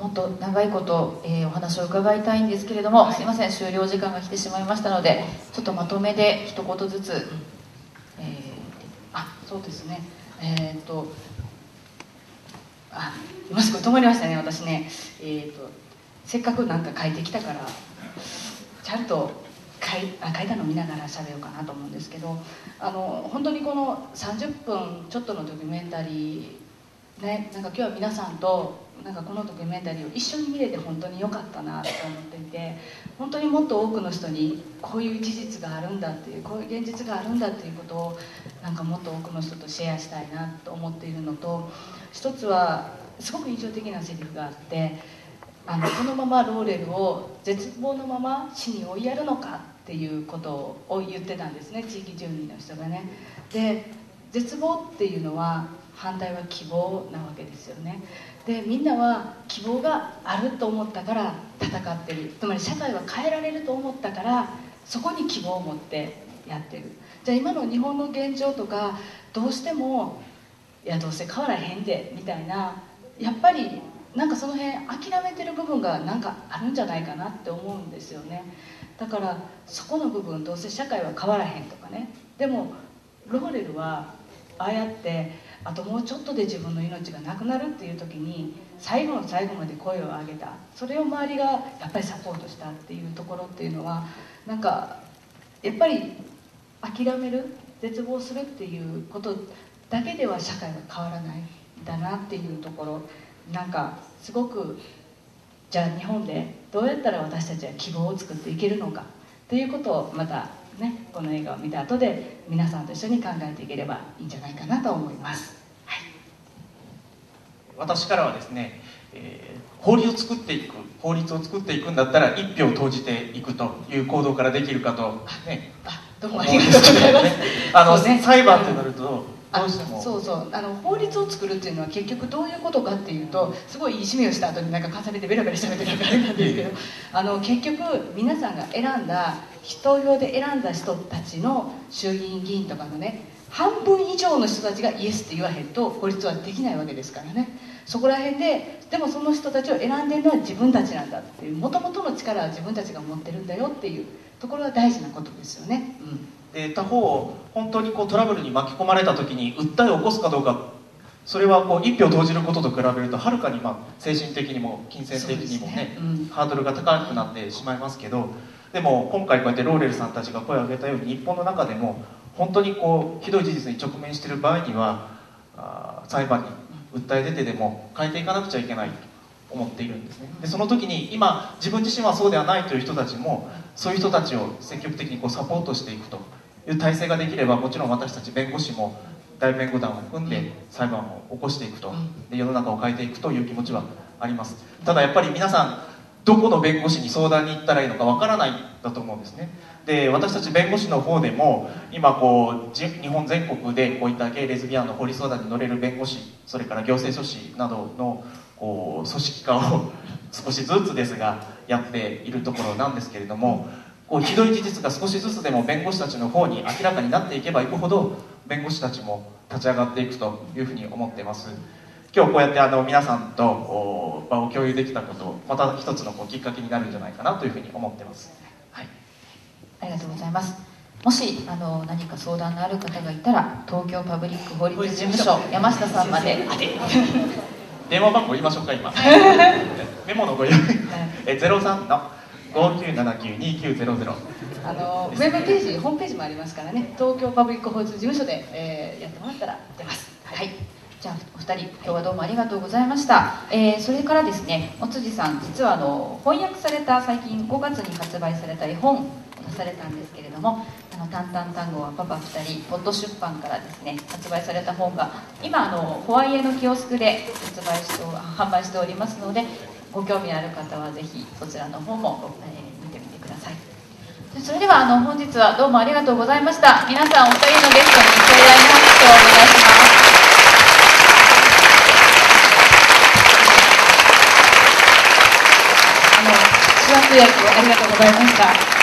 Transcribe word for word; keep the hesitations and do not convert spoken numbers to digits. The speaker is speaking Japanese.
もっと長いこと、えー、お話を伺いたいんですけれども、はい、すいません、終了時間が来てしまいましたので、ちょっとまとめで一言ずつ、えー、あ、そうですね、えー、っとあ、よろしく止まりましたね、私ね、えー、っとせっかくなんか書いてきたからちゃんと書い、あ、書いたの見ながら喋ろうかなと思うんですけど、あの本当にこのさんじゅっぷんちょっとのドキュメンタリー、ね、なんか今日は皆さんとなんかこのドキュメンタリーを一緒に見れて本当に良かったなと思っていて、本当にもっと多くの人にこういう事実があるんだっていう、こういう現実があるんだっていうことをなんかもっと多くの人とシェアしたいなと思っているのと、一つはすごく印象的なセリフがあって、あのこのままローレルを絶望のまま死に追いやるのかっていうことを言ってたんですね、地域住民の人がね。で、絶望っていうのは反対は希望なわけですよね。で、みんなは希望があると思ったから戦ってる、つまり社会は変えられると思ったからそこに希望を持ってやってる。じゃあ今の日本の現状とか、どうしてもいやどうせ変わらへんでみたいな、やっぱりなんかその辺諦めてる部分がなんかあるんじゃないかなって思うんですよね。だからそこの部分、どうせ社会は変わらへんとかね。でもローレルはああやってあともうちょっとで自分の命がなくなるっていう時に最後の最後まで声を上げた、それを周りがやっぱりサポートしたっていうところっていうのは、なんかやっぱり諦める、絶望するっていうことだけでは社会は変わらないんだなっていうところ、なんかすごく、じゃあ日本でどうやったら私たちは希望を作っていけるのかっていうことを、またね、この映画を見た後で皆さんと一緒に考えていければいいんじゃないかなと思います、はい、私からはですね、えー、法律を作っていく法律を作っていくんだったら一票を投じていくという行動からできるかと、ね、あ、どうもありがとうございますあの、ね、裁判となるとどうしても、あ、そうそう、あの法律を作るっていうのは結局どういうことかっていうと、すごいいい締めをした後になんか重ねてベラベラしゃべってるからなんですけどあの結局皆さんが選んだ、人用で選んだ人たちの衆議院議員とかのね、半分以上の人たちがイエスって言わへんと法律はできないわけですからね。そこら辺で、でもその人たちを選んでるのは自分たちなんだっていう、もともとの力は自分たちが持ってるんだよっていうところが大事なことですよね、うん。で、他方本当にこうトラブルに巻き込まれた時に訴えを起こすかどうか、それはこう一票投じることと比べるとはるかに、まあ精神的にも金銭的にもね、うん、ハードルが高くなってしまいますけど、でも今回こうやってローレルさんたちが声を上げたように、日本の中でも本当にこうひどい事実に直面している場合には、あ、裁判に訴え出てでも変えていかなくちゃいけないと思っているんですね。で、その時に今自分自身はそうではないという人たちも、そういう人たちを積極的にこうサポートしていくという体制ができれば、もちろん私たち弁護士も大弁護団を組んで裁判を起こしていくと、で、世の中を変えていくという気持ちはあります。ただやっぱり皆さん、どこの弁護士に相談に行ったらいいのかわからないんだと思うんですね。で、私たち弁護士の方でも今こう日本全国でこういったゲイ・レズビアンの法律相談に乗れる弁護士、それから行政書士などのこう組織化を少しずつですがやっているところなんですけれども、こうひどい事実が少しずつでも弁護士たちの方に明らかになっていけばいくほど、弁護士たちも立ち上がっていくというふうに思っています。今日こうやってあの皆さんと場を共有できたこと、また一つのこうきっかけになるんじゃないかなというふうに思っています、はい、ありがとうございます。もしあの何か相談のある方がいたら、東京パブリック法律事務所山下さんまで電話番号言いましょうか、今メモのご用意ゼロさんのごきゅうななきゅうにきゅうゼロゼロ、あのウェブページ、ホームページもありますからね、東京パブリック法律事務所で、えー、やってもらったら出ます、はい。じゃあお二人、今日はどうもありがとうございました、はい。えー、それからですね、お辻さん、実はあの翻訳された、最近ごがつに発売された絵本を出されたんですけれども、あのタンタンタンゴはパパふたり、ポッド出版からですね発売された本が、今あのホワイエのキオスクで発売して販売しておりますので、ご興味ある方はぜひそちらの方も、えー、見てみてください。それではあの本日はどうもありがとうございました。皆さんお二人のゲストに盛大な拍手をお願いします。あの手話通訳ありがとうございました。